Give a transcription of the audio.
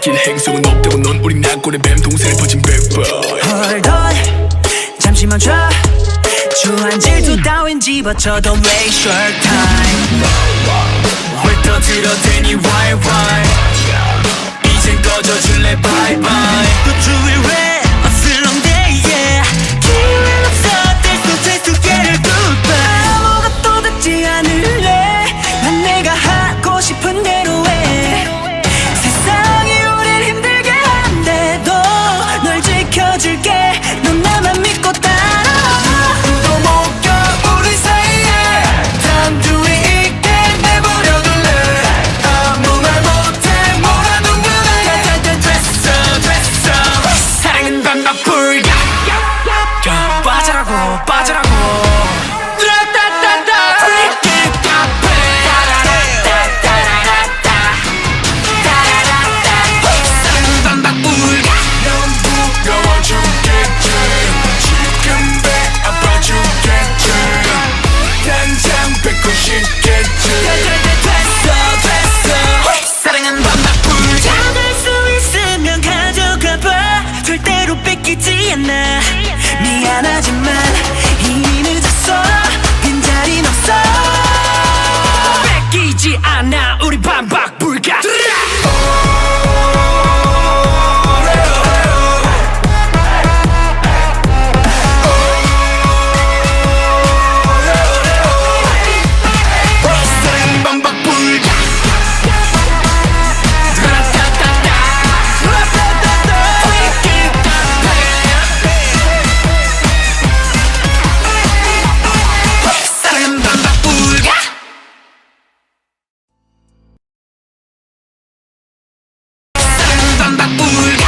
아낄 행성은 없다고 넌 우린 낙골의 뱀 동생을 퍼진 백발 Hold on 잠시 멈춰 주한 질투 따윈 집어쳐 Don't waste your time 왜 떠들어대니 why why 이젠 꺼져줄래 bye bye 또 주위 왜 어슬렁대 yeah 기회는 없어 뗄수 될 두 개를 goodbye 아무것도 듣지 않을래 난 내가 하고 싶은 대로 해 세상이 우릴 힘들게 한대도 널 지켜줄게 넌 나만 믿고 We'll be right back.